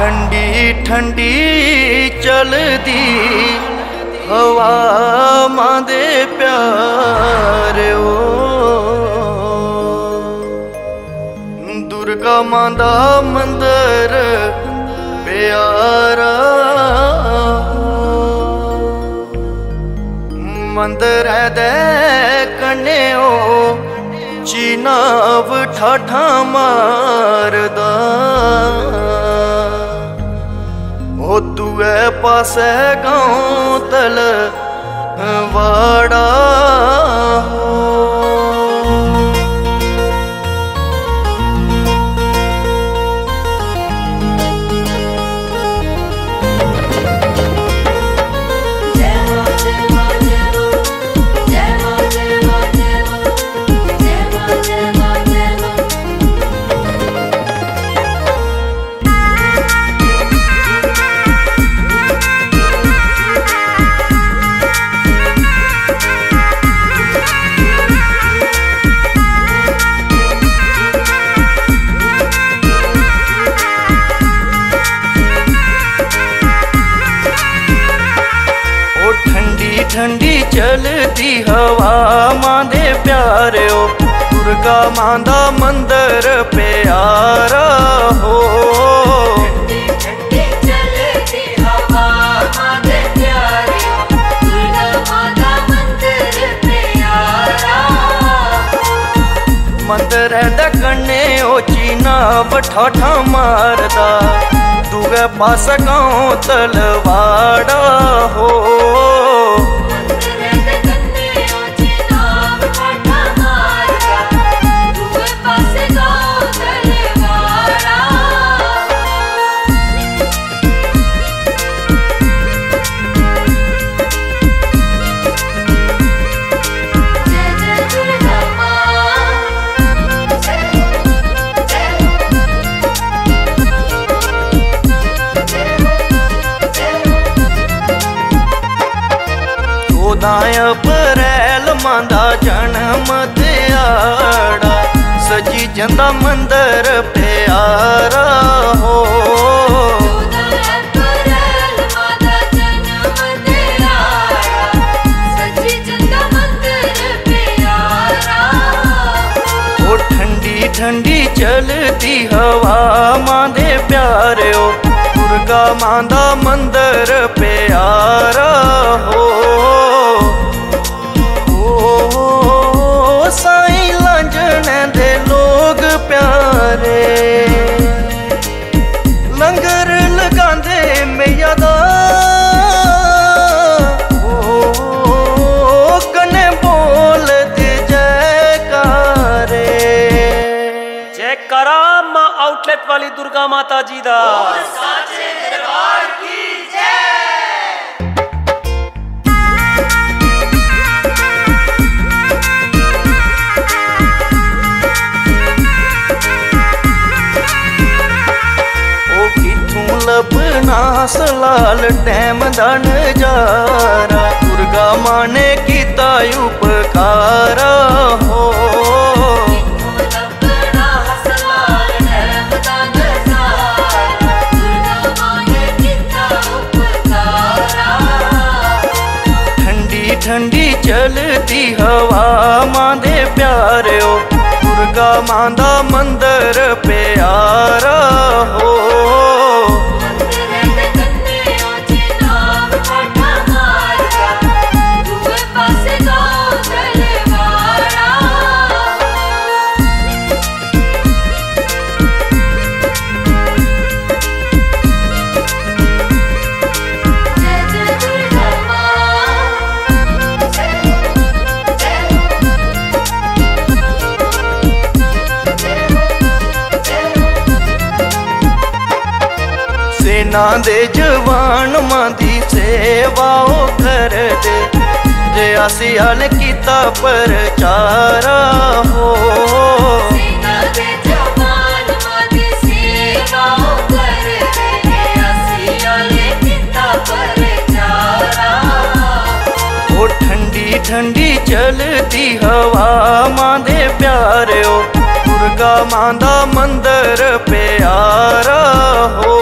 ठंडी ठंडी चलदी हवा मां दे प्यार ओ दुर्गा मां दा मंदर प्यारा मंदर है दे कने ओ चीनाव ठाठा मारदा ओ दुए पासे गाँव तल वाड़ा ठंडी चलती हवा मां दे प्यार ओ दुर्गा मां दा मंदर प्यारा हो ठंडी चलती हवा मां दे प्यार ओ दुर्गा मां दा मंदर प्यारा मंदर दे कन्ने ओ चीना बठाठा मारदा दुए पास गाँव तलवाड़ा हो अप्रैल मां दा जन्म ध्याड़ा सजी जंदा मंदर प्यारा हो अप्रैल मां दा जन्म ध्याड़ा सजी जंदा मंदर प्यारा ओ ठंडी ठंडी चलती हवा मां दे प्यार ओ दुर्गा मां दा मंदर प्यारा हो लंगर लगांदे मैया दा ओ कने बोल दे जयकारे जयकारा मां आउटलेट वाली दुर्गा माता जी दा बनास लाल डैम दा नजारा दुर्गा मां ने कीता उपकारा हो बनास लाल डैम दा नजारा दुर्गा मां ने कीता उपकारा ठंडी ठंडी चलती हवा मां दे प्यार ओ दुर्गा मां दा मंदर प्यारा हो सेना दे जवान मां दी सेवा ओ कर दे जे आसिया ने कीता परचारा हो सेना दे जवान मां दी सेवा ओ कर दे जे आसिया ने कीता परचारा ओ ठंडी ठंडी चलती हवा मां दे प्यार ओ दुर्गा मां दा मंदर प्यारा हो।